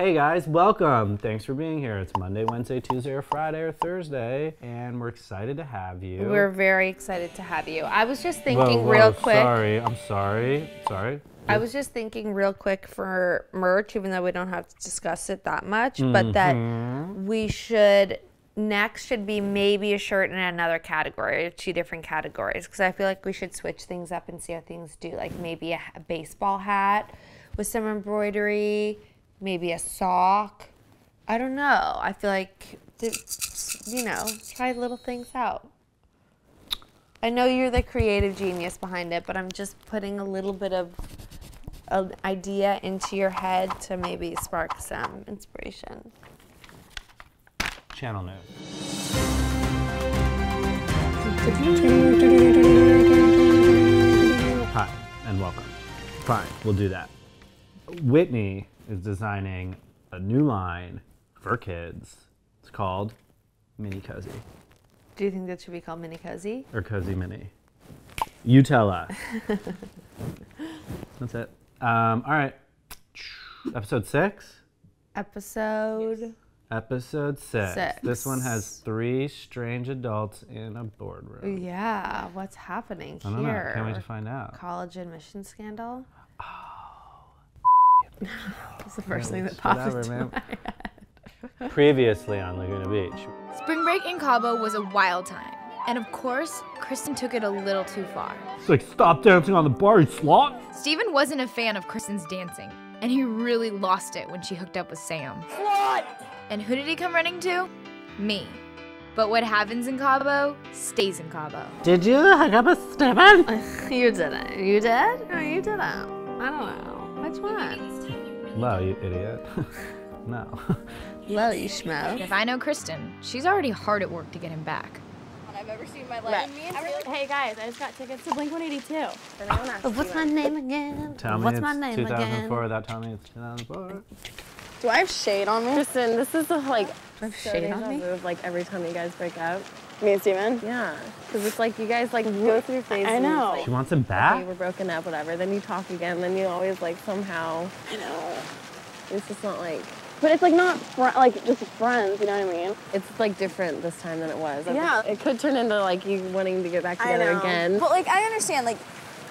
Hey guys, welcome. Thanks for being here. It's Monday, Wednesday, Tuesday, or Friday, or Thursday, and we're excited to have you. We're very excited to have you. I was just thinking real quick. Sorry, I'm sorry. Sorry. I was just thinking real quick for merch, even though we don't have to discuss it that much, but that we should... Next should be maybe a shirt in another category, or two different categories, because I feel like we should switch things up and see how things do. Like maybe a baseball hat with some embroidery, maybe a sock. I don't know. I feel like, you know, try little things out. I know you're the creative genius behind it, but I'm just putting a little bit of an idea into your head to maybe spark some inspiration. Channel note. Hi, and welcome. Fine, we'll do that. Whitney is designing a new line for kids. It's called Mini Cozy. Do you think that should be called Mini Cozy? Or Cozy Mini? You tell us. That's it. All right. Episode 6? Episode six. This one has 3 strange adults in a boardroom. Yeah, what's happening here? I don't know. Can't wait to find out. College admission scandal. Oh, that's the first thing that popped into my head. Previously on Laguna Beach. Spring break in Cabo was a wild time, and of course, Kristen took it a little too far. It's like, stop dancing on the bar, you slot. Steven wasn't a fan of Kristen's dancing, and he really lost it when she hooked up with Sam. Slot! And who did he come running to? Me. But what happens in Cabo stays in Cabo. Did you hook up with Steven? You didn't. You did? Or you didn't? I don't know. Which one? Low, you idiot. No. Low, you schmo. If I know Kristen, she's already hard at work to get him back. I've ever seen my life. Hey guys, I just got tickets to Blink-182. What's my name again? Tell me it's 2004 without telling me it's 2004. Do I have shade on me? Kristen, this is like... Do I have shade on me? Move, like every time you guys break up. Me and Steven? Yeah. Because it's like you guys like go through phases. I know. Like, she wants him back? Okay, we're broken up, whatever. Then you talk again. Then you always like somehow... I know. It's just not like... But it's like not like just friends, you know what I mean? It's like different this time than it was. Yeah. It could turn into like you wanting to get back together again. But like I understand, like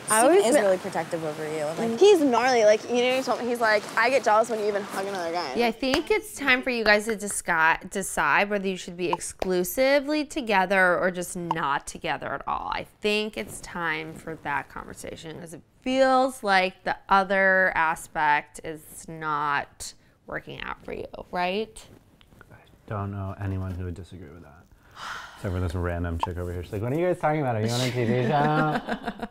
Steven is really protective over you. Like he's gnarly. Like you know, he told me he's like, I get jealous when you even hug another guy. Yeah, I think it's time for you guys to decide whether you should be exclusively together or just not together at all. I think it's time for that conversation because it feels like the other aspect is not working out for you, right? I don't know anyone who would disagree with that. Except for this random chick over here. She's like, what are you guys talking about? Are you on a TV show?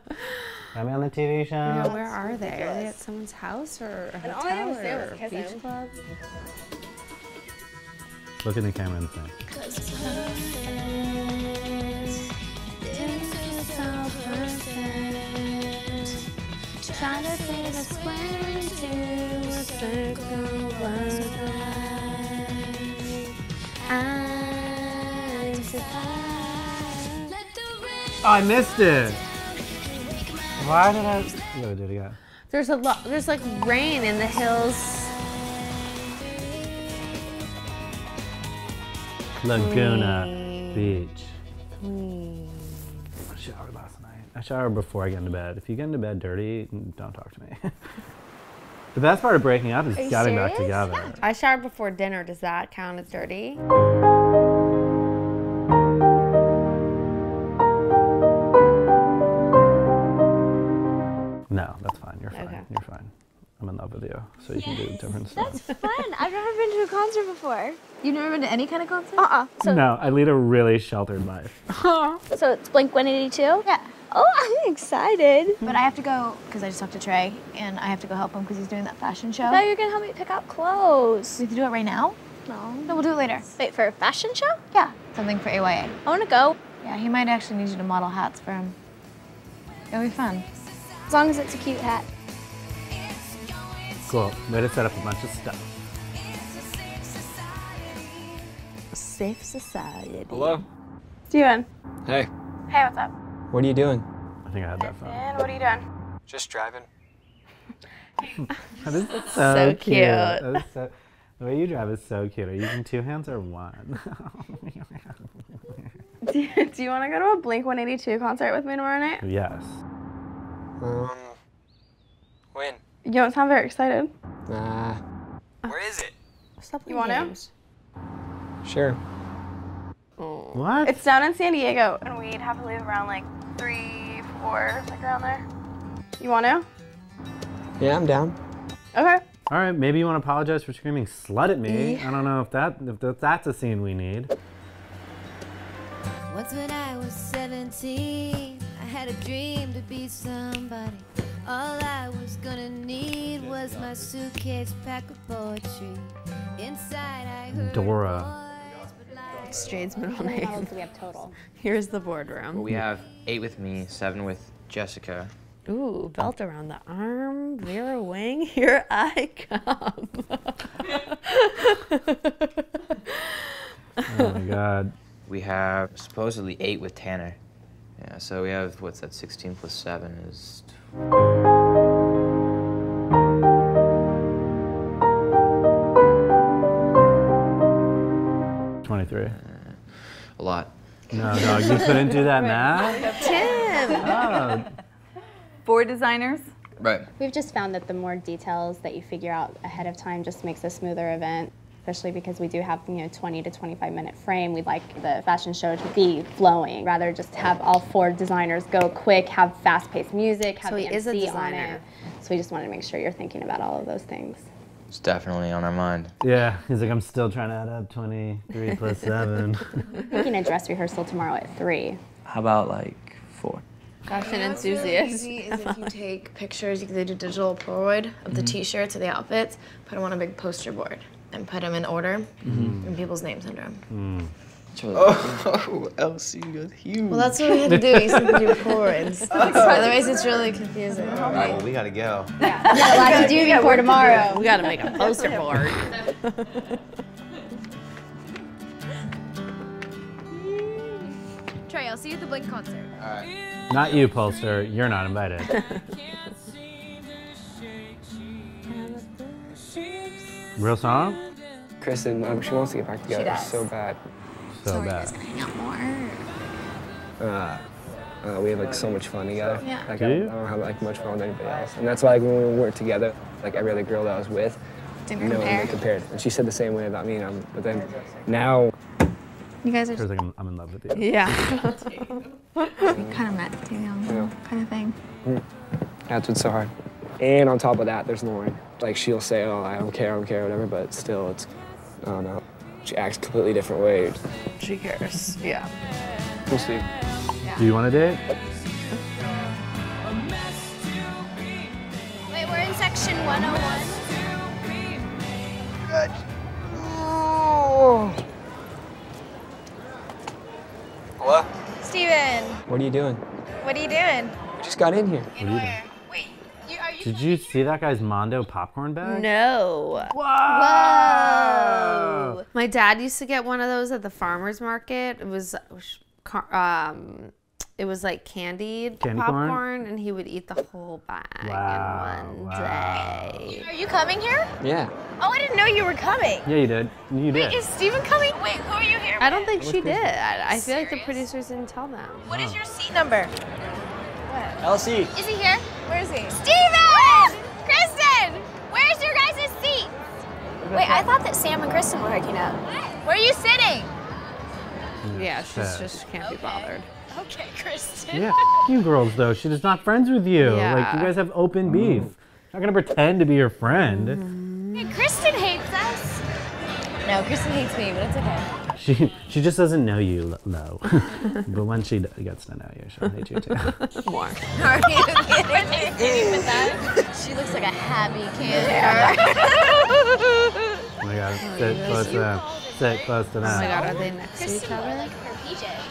Am I on a TV show? No, where are they? Ridiculous. Are they at someone's house or a hotel or a beach club? Look in the camera and say. Oh, I missed it. Why did I? Yo, do it again. There's a lot. There's like rain in the hills. Laguna Beach. I showered last night. I showered before I get into bed. If you get into bed dirty, don't talk to me. The best part of breaking up is getting back together. Yeah. I showered before dinner. Does that count as dirty? No, that's fine. You're fine. Okay. You're fine. I'm in love with you, so you can do different stuff. That's fun. I've never been to a concert before. You've never been to any kind of concert? So no, I lead a really sheltered life. So it's Blink-182? Yeah. Oh, I'm excited. But I have to go, because I just talked to Trey, and I have to go help him because he's doing that fashion show. No, you're going to help me pick out clothes. We have to do it right now? No. No, we'll do it later. Wait, for a fashion show? Yeah. Something for AYA. I want to go. Yeah, he might actually need you to model hats for him. It'll be fun. As long as it's a cute hat. Cool. Way to set up a bunch of stuff. Safe society. Hello? Steven. Hey. Hey, what's up? What are you doing? I think I had that phone. And what are you doing? Just driving. That is so cute. That is so, The way you drive is so cute. Are you using two hands or one? Do you want to go to a Blink-182 concert with me tomorrow night? Yes. When? You don't sound very excited. Nah. Where is it? Stop playing games. You want to? Sure. What? It's down in San Diego, and we'd have to leave around like 3, 4, like around there. You want to? Yeah, I'm down. Okay. All right, maybe you want to apologize for screaming "slut" at me. Yeah. I don't know if that's a scene we need. Once when I was 17, I had a dream to be somebody. All I was gonna need was my suitcase pack of poetry. Inside I heard Dora. Strayed's middle name. How much do we have total? Here's the boardroom. Well, we have 8 with me, 7 with Jessica. Ooh, belt around the arm, Vera Wang, here I come. Oh my God. We have supposedly 8 with Tanner. Yeah, so we have, what's that, 16 plus 7 is... A lot. No, dog, you couldn't do that now? Tim! Oh. 4 designers. Right. We've just found that the more details that you figure out ahead of time just makes a smoother event, especially because we do have, you know, 20 to 25-minute frame. We'd like the fashion show to be flowing, rather just have all 4 designers go quick, have fast-paced music, have the MC on it. So we just wanted to make sure you're thinking about all of those things. It's definitely on our mind. Yeah, he's like, I'm still trying to add up 23 plus 7. We can dress rehearsal tomorrow at 3. How about like 4? Fashion enthusiast. Really easy is if you take pictures, you can do digital Polaroid of the t-shirts or the outfits, put them on a big poster board, and put them in order, and people's names under them. Really Elsie got huge. Well, that's what we had to do. We used to do Polaroids. Otherwise, it's really confusing. All right, well, we gotta go. Yeah, we got a lot to do before tomorrow. We gotta make a poster board. Trey, I'll see you at the Blink concert. All right. Not you, poster. You're not invited. Real song? Kristen, she wants to get back together so bad. So bad. Hang out more. We had like so much fun together. Yeah. Like, I don't have like much fun with anybody else, and that's why like, when we weren't together, like every other girl that I was with, no one compared. And she said the same way about me. And but then now, you guys are. Just... Like, I'm in love with you. Yeah. We kind of met too young, kind of thing. That's what's so hard. And on top of that, there's Lauren. Like she'll say, "Oh, I don't care, whatever," but still, it's, I don't know. She acts completely different ways. She cares, yeah. We'll see. Yeah. Do you want to date? Wait, we're in section 101. Good. Oh. Hello? Steven. What are you doing? What are you doing? I just got in here. Did you see that guy's Mondo popcorn bag? No. Whoa! My dad used to get one of those at the farmer's market. It was like candy popcorn, and he would eat the whole bag in one day. Are you coming here? Yeah. Oh, I didn't know you were coming. Yeah, you did. You did. Wait, is Steven coming? Wait, who are you here with? I don't think she did. I feel like the producers didn't tell them. What is your seat number? What? Elsie. Is he here? Where is he? Steven! Kristen! Where's your guys' seats? Wait, I thought that Sam and Kristen were hooking up. What? Where are you sitting? Yeah, she just can't be bothered. Okay, Kristen. Yeah, you girls, though. She is not friends with you. Yeah. Like, you guys have open beef. I'm not gonna pretend to be your friend. Hey, Kristen hates us. No, Kristen hates me, but it's okay. She just doesn't know you, Lo. But when she gets to know you, she'll hate you too. More. Are you kidding with that? She looks like a happy kid. Oh my God, sit close to them. Oh my God, are they next to each other? Like her PJs.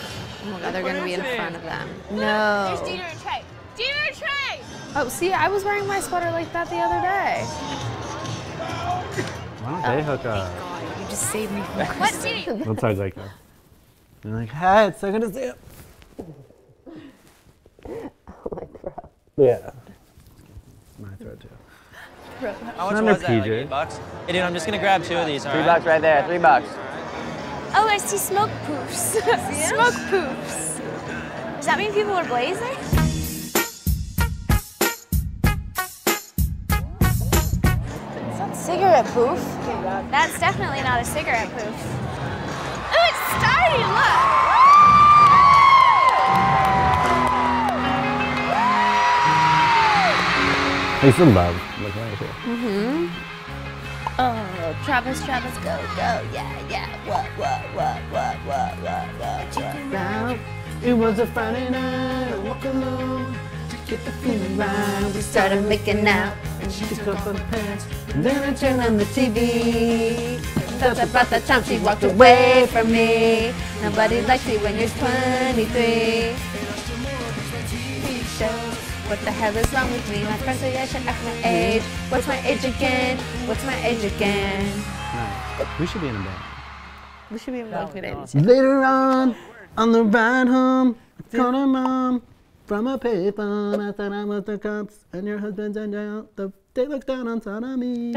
Oh my God, they're gonna be in front of them. No. There's Dieter and Trey. Dieter and Trey! Oh, see, I was wearing my sweater like that the other day. Why don't they hook up? Just save me from Kristen. What side's like that? They're like, hey, it's so good to see you. Oh my throat. Yeah. My throat too. How much was that? Like $8? Hey, dude, I'm just gonna grab two of these. $3 right there. $3. Oh, I see smoke poofs. Smoke poofs. Does that mean people are blazing? It's not cigarette poof. That's definitely not a cigarette poof. Oh, it's starting. Look. He's in love. Look right here. Mm-hmm. Oh, Travis, go, yeah, what. Round. It was a Friday night, I walk alone to get the feeling right. We started making out, and she took off her pants, and then I turned on the TV. Thought about the time she walked away from me. Nobody likes you when you're 23. What the hell is wrong with me? My friends say I should act my age. What's my age again? No. We should be in a band. We should be in a band. Later on the ride home, I called her mom from a payphone. I thought I was the cops and your husband's in jail. They looked down on sodomy.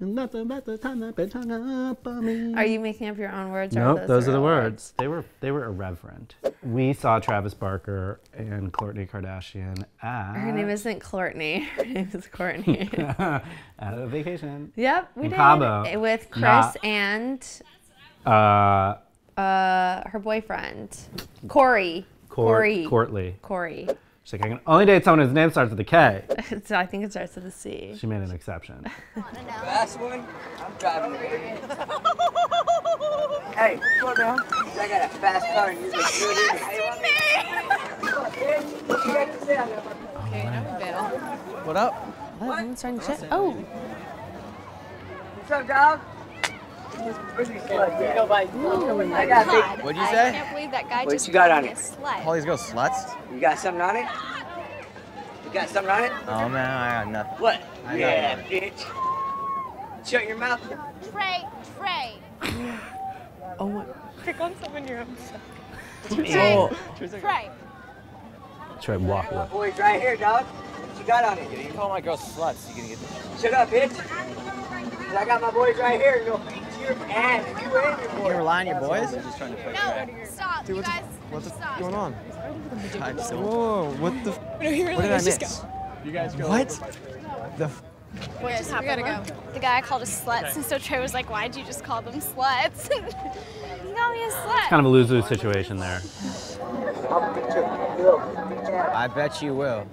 And that's about the time that bitch hung up on me. Are you making up your own words? Nope, those are the words. They were irreverent. We saw Travis Barker and Kourtney Kardashian at... Her name isn't Kourtney. Her name is Kourtney. At a vacation. Yep, we did. Cabo. With Chris and... her boyfriend. Corey. Kourtney. Corey. She's like, I can only date someone whose name starts with a K. So I think it starts with a C. She made an exception. Last one, I'm driving away. Hey, slow down. I got a fast car and you just do it. Okay, I'm in bail. What up? I'm starting to check. Oh. What's up, dog? What'd you say? I can't believe that guy just got a slut. All these girls sluts? You got something on it? Oh, no, I got nothing. What? Yeah, bitch. Shut your mouth. Trey. Oh, my. Pick on someone your own self. Trey, walk away. Boys, right here, dog. What you got on it? You call my girls sluts, you gonna get this. Shut up, bitch. I got my boys right here. Go. You're relying on your boys? I'm just trying to stop. Dude, what's going on? Whoa, what the f? What did I miss? You guys go. What? The f? What just happened? We gotta go. The guy called us sluts, and so Trey was like, why'd you just call them sluts? You called me a slut. It's kind of a lose-lose situation there. I bet you will.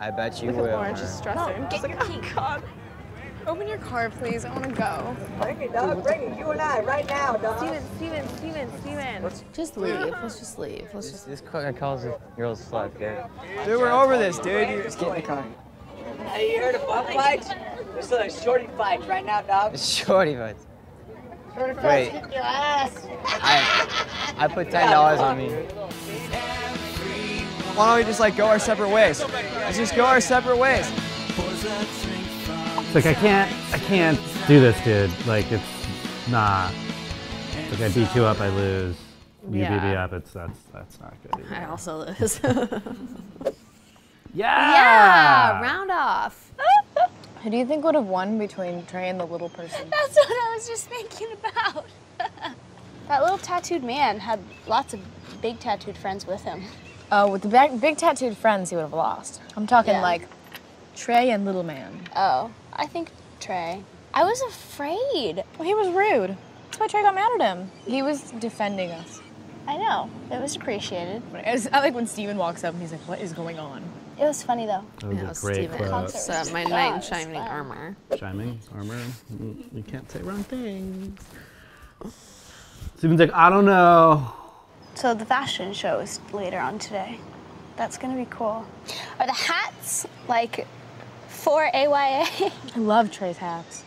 Lauren's just stressing. Get your key. God. Open your car, please. I want to go. Bring it, dog. Bring it. You and I, right now, dog. Steven. Let's just leave. This guy calls the girls slut, dude. Dude, we're over this, dude. You just get in the car. Hey, you heard of bump fights? There's a shorty fight right now, dog. Shorty fights. Wait. I put $10 on me. Why don't we just like go our separate ways? Let's just go our separate ways. Like, I can't do this, dude. Like, it's nah. Like, I beat you up, I lose. You beat me up, that's not good either. I also lose. Yeah! Round off. Who do you think would have won between Trey and the little person? That's what I was just thinking about. That little tattooed man had lots of big tattooed friends with him. Oh, with the big tattooed friends, he would have lost. I'm talking like Trey and little man. Oh, I think Trey. I was afraid. Well, he was rude. That's why Trey got mad at him. He was defending us. I know. It was appreciated. It's not like when Steven walks up and he's like, what is going on? It was funny, though. That was great quote. So, my knight in shining armor. Shining armor? You can't say wrong things. Steven's like, I don't know. So the fashion show is later on today. That's going to be cool. Are the hats, like, for AYA? I love Trey's hats.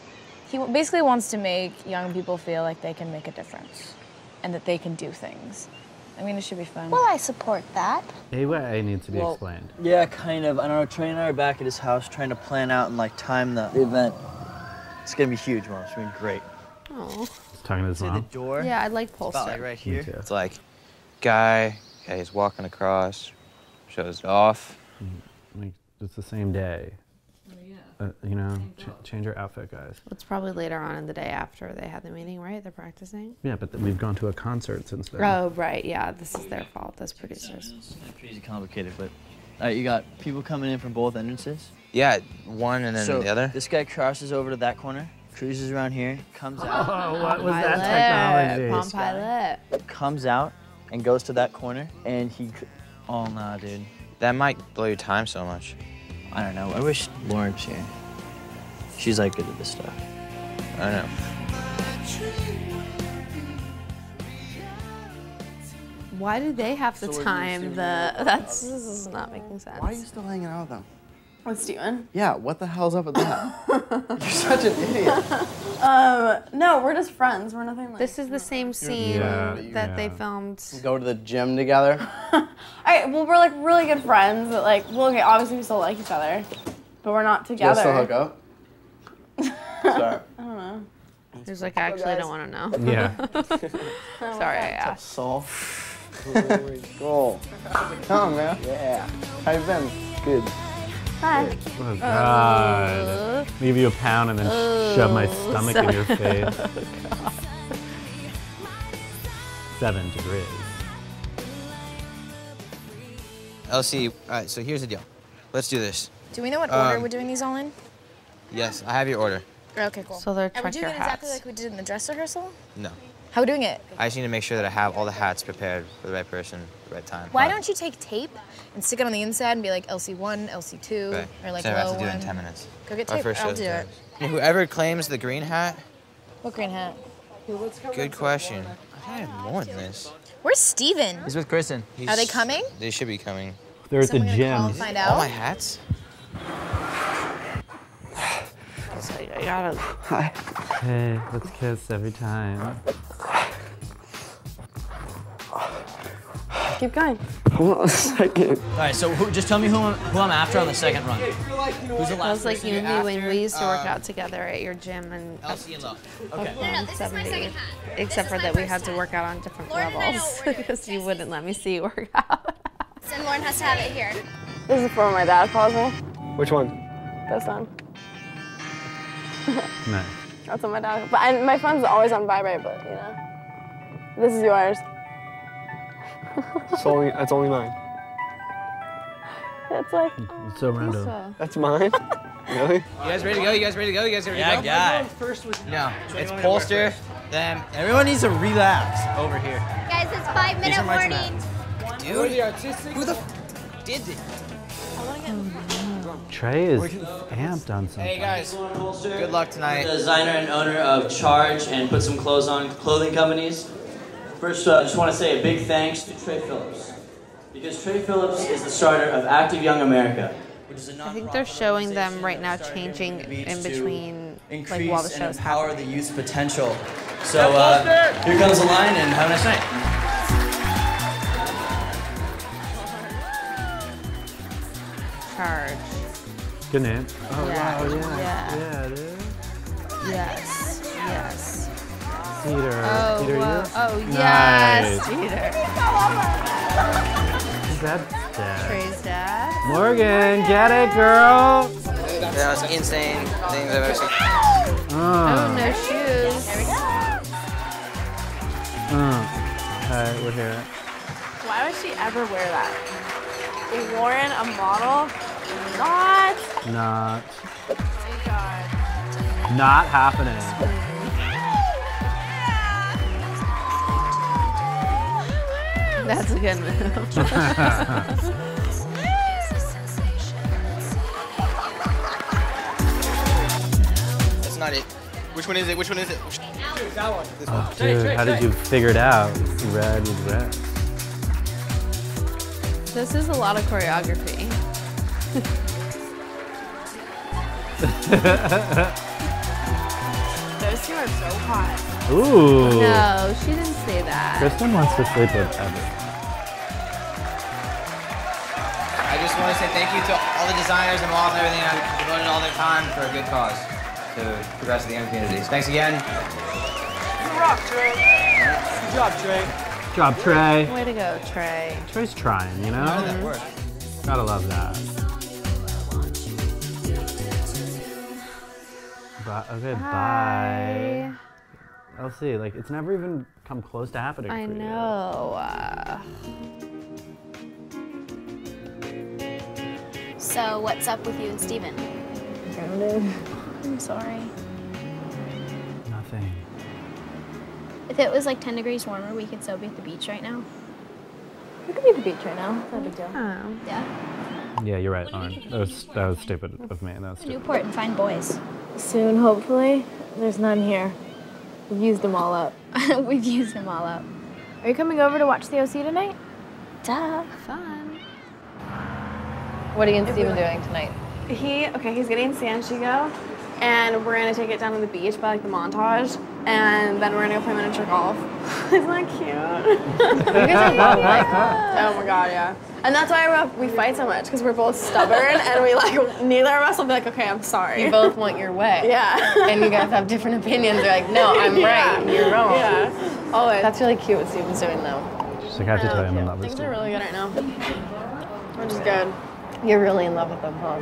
He basically wants to make young people feel like they can make a difference and that they can do things. I mean, it should be fun. Well, I support that. AYA needs to be explained. Yeah, kind of. I don't know. Trey and I are back at his house trying to plan out and, like, time the event. It's going to be huge, Mom. It's going to be great. Oh. Talking to his mom. The door. Yeah, I like Polster. Spotlight right here. It's like, guy, he's walking across, shows off. Like, it's the same day. Yeah. you know, change your outfit, guys. Well, it's probably later on in the day after they had the meeting, right? They're practicing? Yeah, but we've gone to a concert since then. Oh, right, yeah, this is their fault, those producers. It's complicated, but you got people coming in from both entrances? Yeah, one and then the other. This guy crosses over to that corner, cruises around here, comes out. Oh, what was that technology? Palm Pilot. Comes out and goes to that corner, and he... Oh, nah, dude. That might blow your time so much. I don't know. I wish Lauren was here. She's like good at this stuff. I don't know. Why do they have to time the... This is not making sense. Why are you still hanging out with them? With Steven? Yeah, what the hell's up with that? You're such an idiot. No, we're just friends. We're nothing like... This is the same scene that they filmed. Go to the gym together? All right, well, we're like really good friends, but like, well, okay, obviously we still like each other, but we're not together. Do you guys still hook up? Sorry. I don't know. There's like, actually, I don't want to know. Yeah. Sorry, I asked. Holy cool. Come on, man. Yeah. How you been? Good. Hi. Oh, God. Give you a pound and then shove my stomach in your face. 7 degrees. LC, all right, so here's the deal. Let's do this. Do we know what order we're doing these all in? Yes, I have your order. Okay, cool. So they're trucker hats. Are we doing it exactly like we did in the dress rehearsal? No. How are we doing it? I just need to make sure that I have all the hats prepared for the right person, the right time. Why don't you take tape and stick it on the inside and be like LC1, LC2, right. Or like so I have to do it in 10 minutes. Go get tape, I'll do it. Whoever claims the green hat. What green hat? Good question. I haven't worn this. Where's Steven? He's with Kristen. Are they coming? They should be coming. They're at the gym. Find out? All my hats? I gotta... Hi. Hey, let's kiss every time. Keep going. Hold on a second. All right, so just tell me who I'm after on the second run. Who's the last? I was like you and me when we used to work out together at your gym and LC and Lowe. Okay. No, this is my second hat. Except for that we had to work out on different levels because you wouldn't let me see you work out. And Lauren has to have it here. This is for my dad, possible. Which one? This one. Nice. That's what my dad. But my phone's always on vibrate, but you know, this is yours. That's only mine. It's like. It's so random. That's mine. Really? You guys ready to go? You guys ready to go? You guys ready to go? Yeah, first was no. It's Polster. Then everyone needs to relax over here. Guys, it's 5 minute warning. Dude, who the f did this? I want to get. Trey is amped on something. Hey guys, good luck tonight. I'm the designer and owner of Charge and Put Some Clothes On clothing companies. First, I just want to say a big thanks to Trey Phillips, because Trey Phillips is the starter of Active Young America. Which is a I think they're showing them right now changing in between, like while the show's happening. Increase and empower the youth's potential. So here comes the line, and have a nice night. Charge. Good name. Oh, yeah. Wow, yeah, dude. Yes, yes. Peter. Oh, Peter, oh yes, nice. Peter. Is that dad? Trey's dad. Morgan, get it, girl. That was insane things I've ever seen. Oh, no shoes. There we go. Okay, we're here. Why would she ever wear that? Is Lauren a model? Not. Not. Oh my God. Not happening. That's a good move. That's not it. Which one is it? Which one is it? That one. This one. Oh, dude, how did you figure it out? Red was red. This is a lot of choreography. Those two are so hot. Ooh. No, she didn't say that. Kristen wants to sleep with Evan. I just want to say thank you to all the designers involved and everything that devoted all their time for a good cause to the rest of the young communities. Thanks again. You rock, Trey. Good job, Trey. Good job, Trey. Way to go, Trey. Trey's trying, you know? How did that work? Gotta love that. Goodbye. Okay, bye. I'll see. Like, it's never even come close to happening. I know. So what's up with you and Steven? Grounded. I'm sorry. Nothing. If it was like 10 degrees warmer, we could still be at the beach right now. We could be at the beach right now. It's no big deal. Oh. Yeah. Yeah, you're right, Lauren. That was stupid of me. That was stupid. Newport and find boys. Soon, hopefully. There's none here. We've used them all up. We've used them all up. Are you coming over to watch the OC tonight? Duh. Fun. What are you and Steven doing tonight? He's getting San Chico, and we're gonna take it down to the beach by like the montage, and then we're gonna go play miniature golf. Isn't that cute? You guys are both like, oh my god, yeah. And that's why we fight so much, because we're both stubborn, and we like, neither of us will be like, okay, I'm sorry. You both want your way. Yeah. And you guys have different opinions. They're like, no, I'm right, and you're wrong. Yeah, always. That's really cute what Steven's doing, though. She's like, I have to tell you, I'm in love with Steven. Things are really good right now, which is good. You're really in love with them, huh?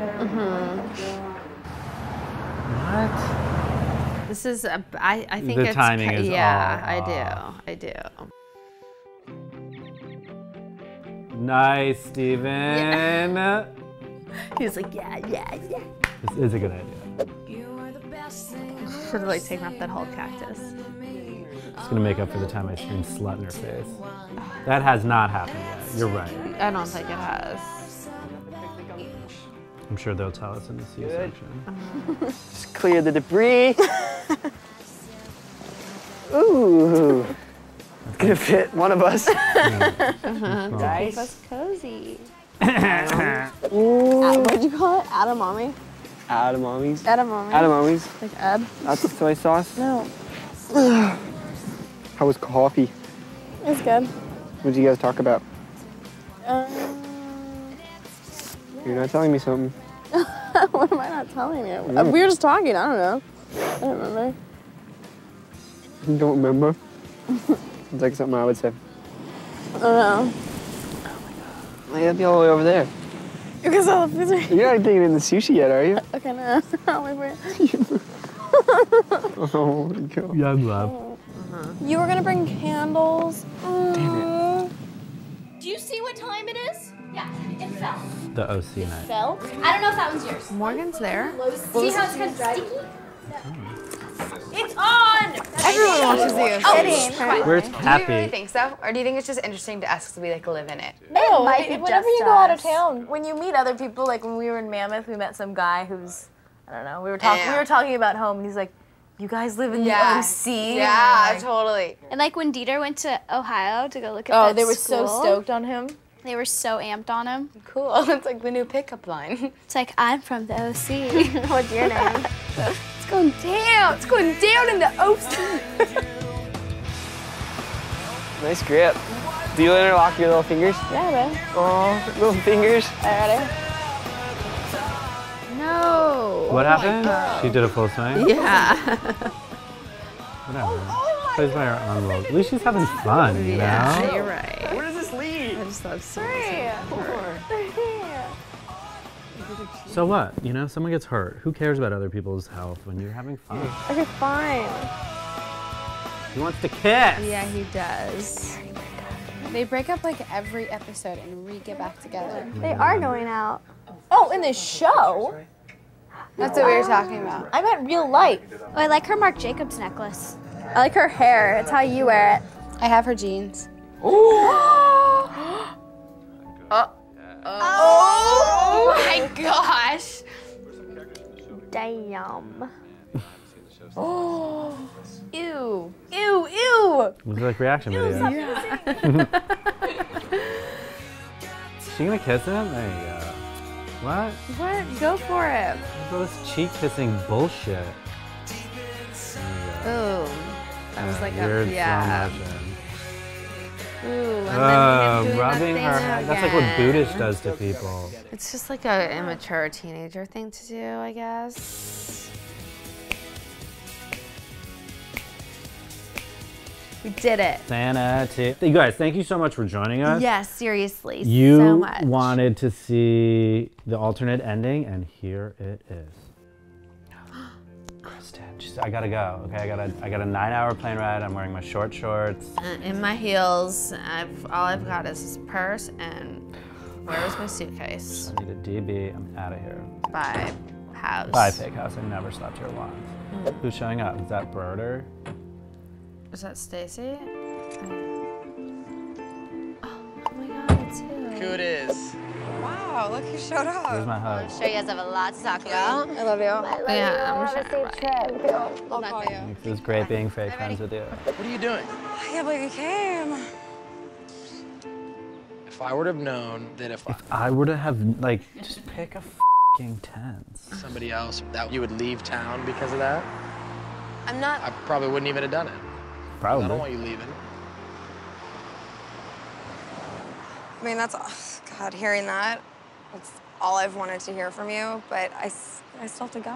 Mm-hmm. What? This is, I think it's... The timing is I do. Nice, Steven. Yeah. He's like, yeah. This is a good idea. I should have like taken off that whole cactus. It's gonna make up for the time I screamed slut in her face. That has not happened yet, you're right. I don't think it has. I'm sure they'll tell us in the C-section. Just clear the debris. Ooh. It's gonna fit one of us. Yeah. Nice. That's cozy. Ooh. What'd you call it? Adamami? Adamamis. Adamami. Adamamis. Like Ad? That's with soy sauce? No. How was coffee? It was good. What did you guys talk about? You're not telling me something. What am I not telling you? Mm. We were just talking, I don't know. I don't remember. You don't remember? It's like something I would say. I don't know. Oh my god. You'd be all the way over there. Because all the food's right. You're not digging in the sushi yet, are you? Okay, no. I'll wait for you. Oh my god. Yeah, I'm loud. You were gonna bring candles. Damn it. Do you see what time it is? Yeah, it fell. The OC night. Fell? I don't know if that one's yours. Morgan's there. See how it's kind of sticky? It's on! Everyone watches the OC. Oh, we're happy. Do you really think so? Or do you think it's just interesting to us because we like live in it? No, whenever you go out of town, when you meet other people, like when we were in Mammoth, we met some guy who's, I don't know, we were talking about home, and he's like, you guys live in the OC? Yeah, totally. And like when Dieter went to Ohio to go look at that school. Oh, they were so stoked on him. They were so amped on him. Cool. It's like the new pickup line. It's like, I'm from the OC. What's your name? It's going down. It's going down in the OC. Nice grip. Do you interlock your little fingers? Yeah, man. Oh, little fingers. No. What happened? She did a full swing? Yeah. Whatever. Plays by her own rules. At least she's having fun, you know? Yeah, you're right. Where does this lead? I just love seeing So what? You know, someone gets hurt. Who cares about other people's health when you're having fun? Okay, fine. He wants to kiss. Yeah, he does. They break up like every episode and get back together. They are going out. Oh, in this show? That's what we were talking about. I meant real life. Oh, I like her Marc Jacobs necklace. I like her hair. It's how you wear it. I have her jeans. Ooh. Oh my gosh. Damn. Oh. Ew. Ew, ew. It was like reaction video. Is she gonna kiss him? There you go. What? What? Go for it. What is this cheek kissing bullshit? Ooh. That was like a, Ooh, and then doing rubbing her head. That's like what Buddhist does to people. It's just like an immature teenager thing to do, I guess. We did it. Sanity. You guys, thank you so much for joining us. Yes, seriously, so much. You wanted to see the alternate ending, and here it is. she's, I gotta go, okay? I got a 9-hour plane ride, I'm wearing my short shorts. In my heels, all I've got is this purse, and where is my suitcase? I need a DB, I'm out of here. Bye, house. Bye, fake house, I never slept here once. Mm. Who's showing up? Is that Birder? Is that Stacy? Oh my God, it's you. Who it is. Wow, look who showed up. Here's my hug. I'm sure you guys have a lot to talk about. Yeah, I love you. I love you. It was great being fake friends with you. What are you doing? I can't believe you came. If I would have known that if I would have, like, just pick a f***ing tense. Somebody else, that you would leave town because of that? I'm not. I probably wouldn't even have done it. Probably. I don't want you leaving. I mean, that's, oh, God, hearing that, that's all I've wanted to hear from you, but I still have to go.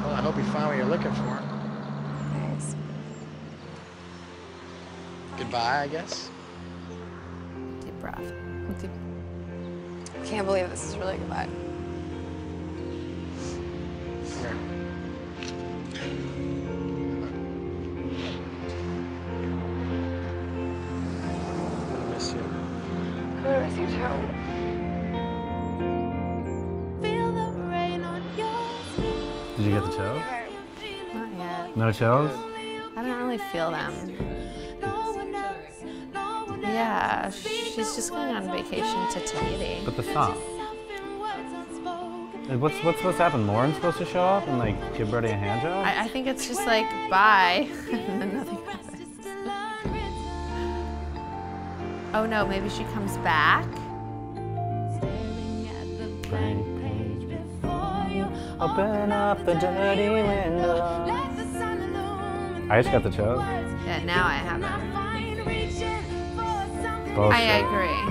Well, I hope you find what you're looking for. Thanks. Goodbye, I guess. Deep breath. Deep. I can't believe this is really goodbye. Here. You too. Did you get the chills? Not yet. No chills? I don't really feel them. Yeah, she's just going on vacation to Tahiti. But the song. What's supposed to happen? Lauren's supposed to show up and like give Birdie a hand job? I think it's just like bye and then nothing happens. Oh no, maybe she comes back. Staring at the blank page before you. Open up the dirty window. I just got the chills. Yeah, now I have it. Bullshit. I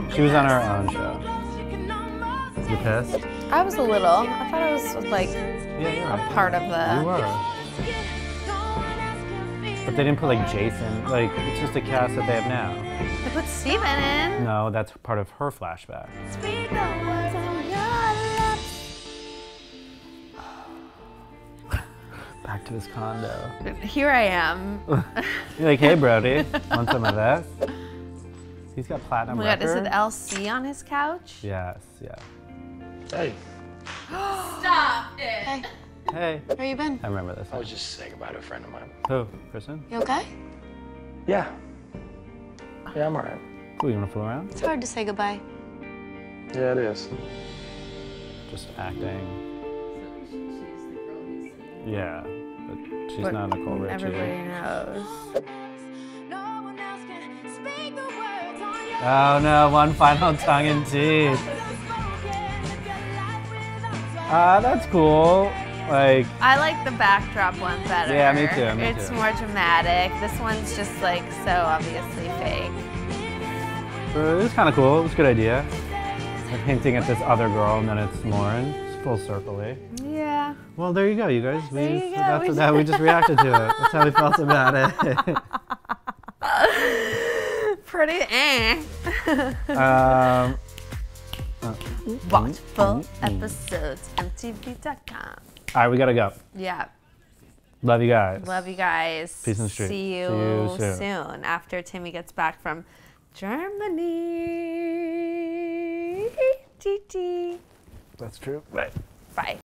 agree. She was on her own show. You pissed? I was a little. I thought I was like a part of the... You were. But they didn't put like Jason. Like, it's just the cast that they have now. They put Steven in. No, that's part of her flashback. Back to this condo. Here I am. You're like, hey, Brody, want some of this? He's got platinum record. Is it LC on his couch? Yes, yeah. Hey. Stop it. Hey. Hey. Where you been? I remember this. I was just saying about a friend of mine. Who? Kristen? You okay? Yeah. Yeah, I'm all right. Cool, you wanna fool around? It's hard to say goodbye. Yeah, it is. Just acting. Yeah, but she's not Nicole Richie. Everybody knows. Oh no, one final tongue in teeth. Ah, that's cool. Like, I like the backdrop one better. Yeah, me too. It's more dramatic. This one's just like so obviously fake. It was kind of cool. It was a good idea. Like hinting at this other girl, and then it's Lauren. It's full circle-y. Yeah. Well, there you go, you guys. We just reacted to it. That's how we felt about it. Pretty. Watch full episodes. MTV.com. All right, we gotta go. Yeah. Love you guys. Love you guys. Peace in the street. See you soon after Timmy gets back from Germany. That's true. Bye. Bye.